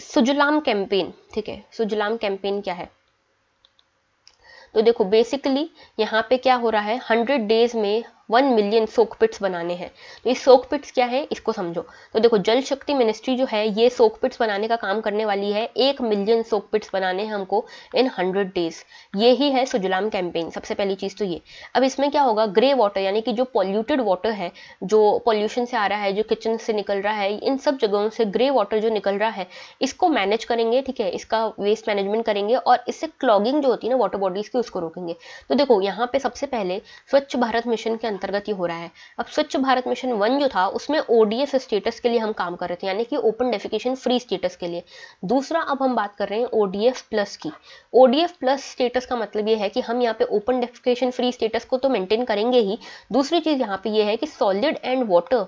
सुजलाम कैंपेन, ठीक है। सुजलाम कैंपेन क्या है, तो देखो बेसिकली यहाँ पे क्या हो रहा है, हंड्रेड डेज में वन मिलियन सोक पिट्स बनाने हैं। तो ये सोक पिट्स क्या है इसको समझो। तो देखो जल शक्ति मिनिस्ट्री जो है ये सोक पिट्स बनाने का काम करने वाली है। एक मिलियन सोक पिट्स बनाने हैं हमको इन हंड्रेड डेज। ये ही है सुजलाम कैंपेन, सबसे पहली चीज़ तो ये। अब इसमें क्या होगा, ग्रे वाटर यानी कि जो पॉल्यूटेड वाटर है, जो पॉल्यूशन से आ रहा है, जो किचन से निकल रहा है, इन सब जगहों से ग्रे वाटर जो निकल रहा है इसको मैनेज करेंगे, ठीक है, इसका वेस्ट मैनेजमेंट करेंगे और इससे क्लॉगिंग जो होती है ना वाटर बॉडीज की उसको रोकेंगे। तो देखो यहाँ पे सबसे पहले स्वच्छ भारत मिशन के अंतर्गत ये हो रहा है। अब स्वच्छ भारत मिशन वन जो था उसमें ओडीएफ स्टेटस के लिए हम काम कर रहे थे, यानी कि ओपन डेफिकेशन फ्री स्टेटस के लिए। दूसरा अब हम बात कर रहे हैं ओडीएफ प्लस की। ओडीएफ प्लस स्टेटस का मतलब ये है कि हम यहाँ पे ओपन डेफिकेशन फ्री स्टेटस को तो मेंटेन करेंगे ही, दूसरी चीज यहाँ पे ये है कि solid and water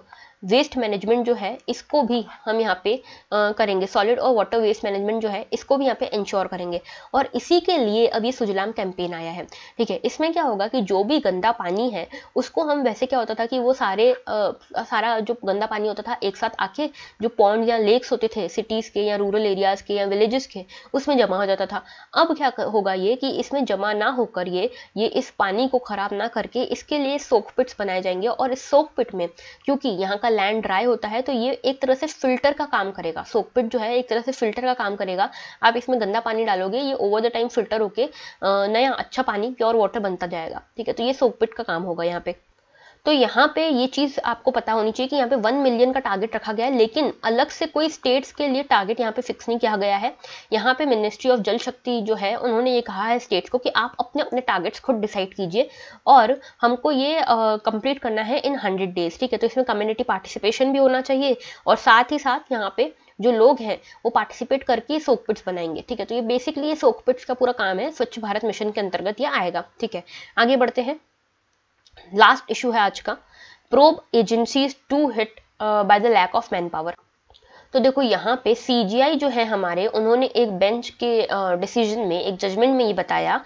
waste management जो है इसको भी हम यहाँ पे आ, करेंगे। सॉलिड और वाटर वेस्ट मैनेजमेंट जो है इसको भी यहाँ पे इंश्योर करेंगे। और इसी के लिए अब ये सुजलाम कैंपेन आया है, ठीक है। इसमें क्या होगा कि जो भी गंदा पानी है उसको हम, वैसे क्या होता था कि वो सारे आ, सारा जो गंदा पानी होता था एक साथ आके जो पॉन्ड या लेक्स होते थे सिटीज़ के या रूरल एरियाज़ के या विलेजेस के उसमें जमा हो जाता था। अब क्या होगा ये कि इसमें जमा ना होकर ये ये इस पानी को ख़राब ना करके इसके लिए सोक पिट्स बनाए जाएंगे। और इस सोक पिट में क्योंकि यहाँ का लैंड ड्राई होता है तो ये एक तरह से फिल्टर का काम करेगा। सोक पिट जो है एक तरह से फिल्टर का काम करेगा। आप इसमें गंदा पानी डालोगे, ये ओवर द टाइम फिल्टर होके नया अच्छा पानी, प्योर वाटर बनता जाएगा, ठीक है। तो ये सोक पिट का काम होगा यहाँ पे। तो यहाँ पे ये चीज़ आपको पता होनी चाहिए कि यहाँ पे वन मिलियन का टारगेट रखा गया है, लेकिन अलग से कोई स्टेट्स के लिए टारगेट यहाँ पे फिक्स नहीं किया गया है। यहाँ पे मिनिस्ट्री ऑफ जल शक्ति जो है उन्होंने ये कहा है स्टेट्स को कि आप अपने अपने टारगेट्स खुद डिसाइड कीजिए और हमको ये कंप्लीट करना है इन हंड्रेड डेज, ठीक है। तो इसमें कम्युनिटी पार्टिसिपेशन भी होना चाहिए और साथ ही साथ यहाँ पे जो लोग हैं वो पार्टिसिपेट करके सोक पिट्स बनाएंगे, ठीक है। तो ये बेसिकली ये सोक पिट्स का पूरा काम है, स्वच्छ भारत मिशन के अंतर्गत ये आएगा, ठीक है। आगे बढ़ते हैं, लास्ट इशू है आज का, probe agencies to hit by the lack of man power. तो देखो यहाँ पे सीजीआई जो है हमारे, उन्होंने एक बेंच के डिसीजन uh, में, एक जजमेंट में ये बताया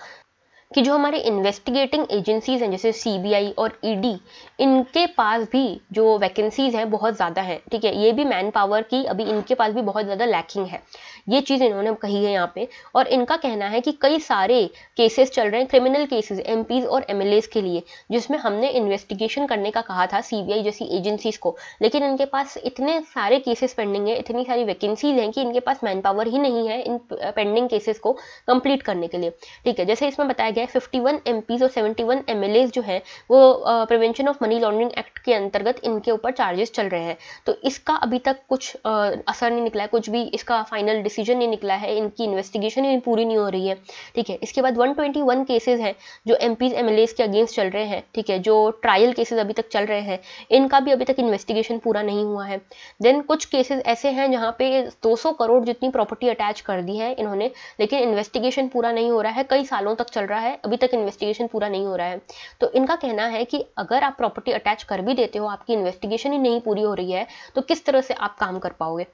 कि जो हमारे इन्वेस्टिगेटिंग एजेंसीज हैं जैसे सीबीआई और ईडी, इनके पास भी जो वैकेंसीज हैं बहुत ज़्यादा हैं, ठीक है। ये भी मैन पावर की अभी इनके पास भी बहुत ज़्यादा लैकिंग है, ये चीज़ इन्होंने कही है यहाँ पे। और इनका कहना है कि कई सारे केसेस चल रहे हैं, क्रिमिनल केसेस एमपीज और एमएलएज के लिए, जिसमें हमने इन्वेस्टिगेशन करने का कहा था सीबीआई जैसी एजेंसीज को, लेकिन इनके पास इतने सारे केसेस पेंडिंग है, इतनी सारी वैकेंसीज हैं कि इनके पास मैन पावर ही नहीं है इन पेंडिंग केसेस को कंप्लीट करने के लिए, ठीक है। जैसे इसमें बताया गया इक्यावन एमपीज और इकहत्तर एमएलएज जो है वो prevention of money laundering act के अंतर्गत इनके ऊपर चार्जेस चल रहे हैं। तो इसका अभी तक कुछ आ, असर नहीं निकला है, कुछ भी इसका फाइनल डिसीजन नहीं निकला है, इनकी इन्वेस्टिगेशन ही पूरी नहीं हो रही है, ठीक है। इसके बाद एक सौ इक्कीस केसेस हैं जो एमपीज एमएलएज के अगेंस्ट चल रहे हैं, ठीक है। जो ट्रायल केसेज अभी तक चल रहे हैं इनका भी अभी तक इन्वेस्टिगेशन पूरा नहीं हुआ है। देन कुछ केसेज ऐसे हैं जहाँ पे दो सौ करोड़ जितनी प्रॉपर्टी अटैच कर दी है इन्होंने, लेकिन इन्वेस्टिगेशन पूरा नहीं हो रहा है, कई सालों तक चल रहा है, अभी तक इन्वेस्टिगेशन पूरा नहीं हो रहा है। तो इनका कहना है कि अगर आप प्रॉपर्टी अटैच कर भी देते हो, आपकी इन्वेस्टिगेशन ही नहीं पूरी हो रही है, तो किस तरह से आप काम कर पाओगे।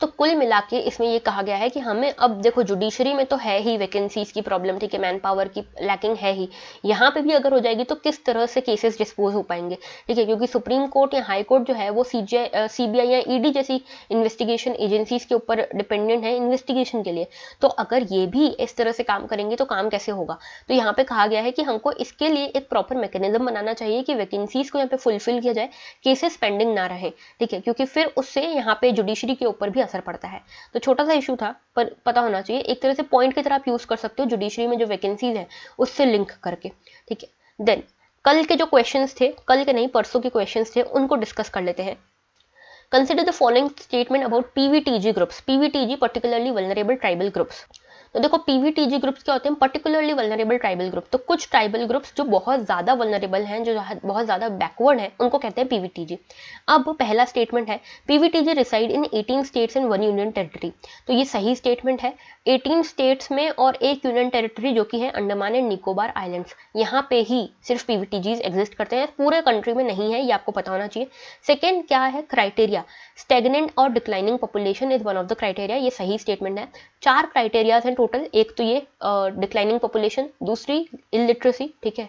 तो कुल मिला के इसमें ये कहा गया है कि हमें अब देखो जुडिशरी में तो है ही वैकेंसीज की प्रॉब्लम, ठीक है, मैन पावर की लैकिंग है ही, यहाँ पे भी अगर हो जाएगी तो किस तरह से केसेस डिस्पोज हो पाएंगे, ठीक है। क्योंकि सुप्रीम कोर्ट या हाई कोर्ट जो है वो सी जी सी बी आई या ईडी जैसी इन्वेस्टिगेशन एजेंसीज के ऊपर डिपेंडेंट है इन्वेस्टिगेशन के लिए। तो अगर ये भी इस तरह से काम करेंगे तो काम कैसे होगा। तो यहाँ पर कहा गया है कि हमको इसके लिए एक प्रॉपर मैकेनिज्म बनाना चाहिए कि वैकेंसीज को यहाँ पे फुलफिल किया जाए, केसेस पेंडिंग ना रहे, ठीक है, क्योंकि फिर उससे यहाँ पे जुडिशरी के ऊपर भी असर पड़ता है। तो छोटा सा इशू था पर पता होना चाहिए, एक तरह से पॉइंट की तरह आप यूज कर सकते हो जुडिशरी में जो वैकेंसीज हैं उससे लिंक करके, ठीक है। देन कल के जो क्वेश्चंस थे, कल के नहीं परसों के क्वेश्चंस थे, उनको डिस्कस कर लेते हैं। Consider the following statement about PVTG groups, PVTG particularly vulnerable tribal groups. तो देखो पीवीटीजी ग्रुप्स क्या होते हैं, पर्टिकुलरली वल्नरेबल ट्राइबल ग्रुप। तो कुछ ट्राइबल ग्रुप्स जो बहुत ज़्यादा वल्नरेबल हैं, जो बहुत ज़्यादा बैकवर्ड हैं, उनको कहते हैं पीवीटीजी। अब पहला स्टेटमेंट है पीवीटीजी रिसाइड इन अठारह states and one union territory. तो ये सही स्टेटमेंट है, अठारह स्टेट्स में और एक यूनियन टेरिटरी जो कि है अंडमान एंड निकोबार आइलैंड्स, यहाँ पे ही सिर्फ पीवीटीजीज एग्जिस्ट करते हैं, पूरे कंट्री में नहीं है, ये आपको पता होना चाहिए। सेकेंड क्या है, क्राइटेरिया, स्टेगनेंट और declining population is one of the criteria, ये सही स्टेटमेंट है। चार क्राइटेरियाज हैं टोटल, एक तो ये डिक्लाइनिंग uh, पॉपुलेशन, दूसरी इलिटरेसी, ठीक है,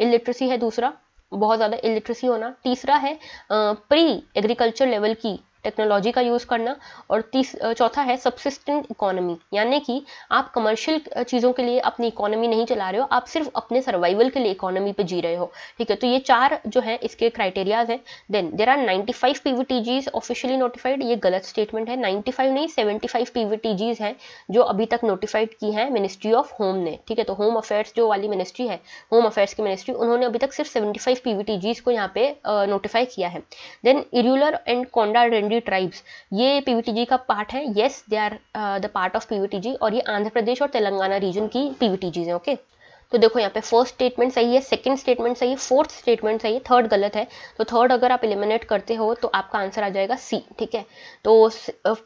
इलिटरेसी है दूसरा, बहुत ज़्यादा इलिटरेसी होना, तीसरा है प्री एग्रीकल्चर लेवल की टेक्नोलॉजी का यूज़ करना, और तीस चौथा है सब्सिस्टेंट इकोनॉमी, यानी कि आप कमर्शियल चीज़ों के लिए अपनी इकोनॉमी नहीं चला रहे हो, आप सिर्फ अपने सर्वाइवल के लिए इकोनॉमी पे जी रहे हो, ठीक है। तो ये चार जो है इसके क्राइटेरियाज हैं। Then there are ninety five P V T Gs officially notified, ये गलत स्टेटमेंट है, नाइन्टी फाइव नहीं seventy five P V T Gs हैं जो अभी तक नोटिफाइड की हैं मिनिस्ट्री ऑफ होम ने, ठीक है। तो होम अफेयर्स जो वाली मिनिस्ट्री है, होम अफेयर्स की मिनिस्ट्री, उन्होंने अभी तक सिर्फ seventy five P V T Gs को यहाँ पे नोटिफाई किया है। Then Irular and Konda tribes, ये पीवीटीजी का पार्ट है, yes they are the part of PVTG, और ये आंध्र प्रदेश और तेलंगाना रीजन की पीवीटीजीज हैं, ओके। तो देखो यहाँ पे फर्स्ट स्टेटमेंट सही है, सेकंड स्टेटमेंट सही है, फोर्थ स्टेटमेंट सही है, थर्ड गलत है। तो थर्ड अगर आप एलिमिनेट करते हो तो आपका आंसर आ जाएगा सी, ठीक है। तो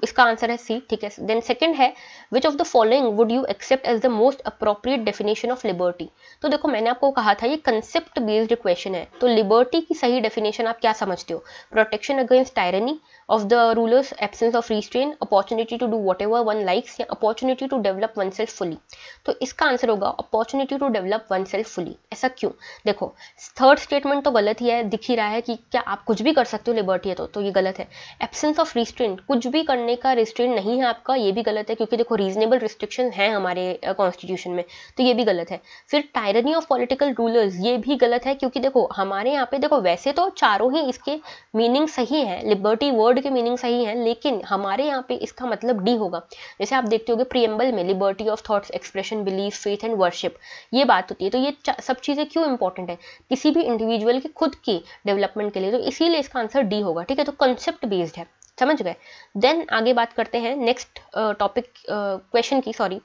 इसका आंसर है सी, ठीक है। देन सेकंड है, which of the following would you accept as the most appropriate definition of liberty. तो देखो मैंने आपको कहा था ये कंसेप्ट बेस्ड क्वेश्चन है, तो लिबर्टी की सही डेफिनेशन आप क्या समझते हो? Protection against tyranny of the rulers, absence of restraint, opportunity to do whatever one likes, या opportunity to develop oneself fully. तो इसका आंसर होगा opportunity to develop oneself fully. ऐसा क्यों? देखो थर्ड स्टेटमेंट तो गलत ही है, दिख ही रहा है कि क्या आप कुछ भी कर सकते हो, लिबर्टी है तो तो ये गलत है। एब्सेंस ऑफ रिस्ट्रेंट, कुछ भी करने का रिस्ट्रेंट नहीं है आपका, ये भी गलत है, क्योंकि देखो रीजनेबल रिस्ट्रिक्शन है हमारे कॉन्स्टिट्यूशन में, तो ये भी गलत है। फिर टायरनी ऑफ पॉलिटिकल रूलर्स, ये भी गलत है, क्योंकि देखो हमारे यहाँ पे देखो वैसे तो चारों ही इसके मीनिंग सही है, लिबर्टी वर्ड के मीनिंग सही है, लेकिन हमारे यहाँ पे इसका मतलब डी होगा। जैसे आप देखते होगे प्रीएम्बल में liberty of thoughts, expression, belief, faith and worship, ये बात होती है। तो ये सब चीज़ें क्यों इंपॉर्टेंट है? किसी भी इंडिविजुअल के खुद की डेवलपमेंट के लिए, तो इसीलिए इसका आंसर डी होगा, ठीक है। तो कंसेप्ट बेस्ड है, समझ गए। देन आगे बात करते हैं नेक्स्ट टॉपिक क्वेश्चन की, sorry.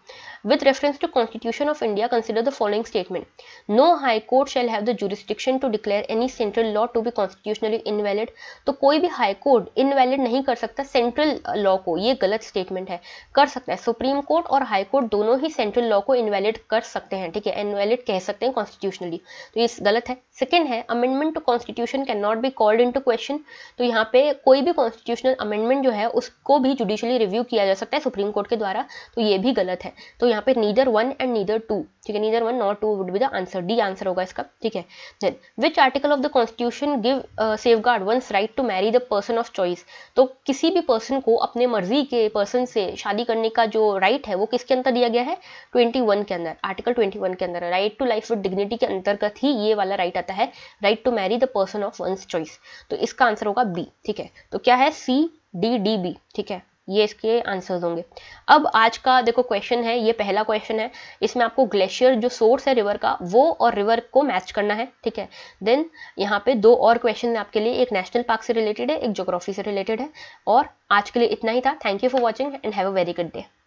With reference to constitution of India consider the following statement, no high court shall have the jurisdiction to declare any central law to be constitutionally invalid. तो कोई भी high court invalid नहीं कर सकता central law को, ये गलत statement है, कर सकता है। सुप्रीम कोर्ट और हाई कोर्ट दोनों ही सेंट्रल लॉ को इनवैलिड कर सकते हैं, ठीक है, इनवैलिड कह सकते हैं कॉन्स्टिट्यूशनली, तो ये गलत है। सेकेंड है, amendment to constitution can not be called into question. तो यहाँ पे कोई भी कॉन्स्टिट्यूशनल अमेंडमेंट जो है उसको भी जुडिशियली रिव्यू किया जा सकता है सुप्रीम कोर्ट के द्वारा, तो ये भी गलत है। तो यहाँ पे neither one and neither two, ठीक है, neither one not two would be the answer, D answer होगा इसका, ठीक है। Then which article of the constitution give safeguard one's right to marry the person of choice. तो किसी भी person को अपने मर्जी के पर्सन से शादी करने का जो राइट है वो किसके अंदर दिया गया है? ट्वेंटी वन के अंदर, आर्टिकल ट्वेंटी वन के अंदर, right to life with dignity के अंतर्गत ही ये वाला राइट आता है, right to marry the person of one's choice. तो इसका आंसर होगा बी, ठीक है। तो क्या है? सी डी डी बी, ठीक है, ये इसके आंसर्स होंगे। अब आज का देखो क्वेश्चन है, ये पहला क्वेश्चन है, इसमें आपको ग्लेशियर जो सोर्स है रिवर का वो और रिवर को मैच करना है, ठीक है। देन यहाँ पे दो और क्वेश्चन आपके लिए, एक नेशनल पार्क से रिलेटेड है, एक ज्योग्राफी से रिलेटेड है। और आज के लिए इतना ही था। Thank you for watching and have a very good day.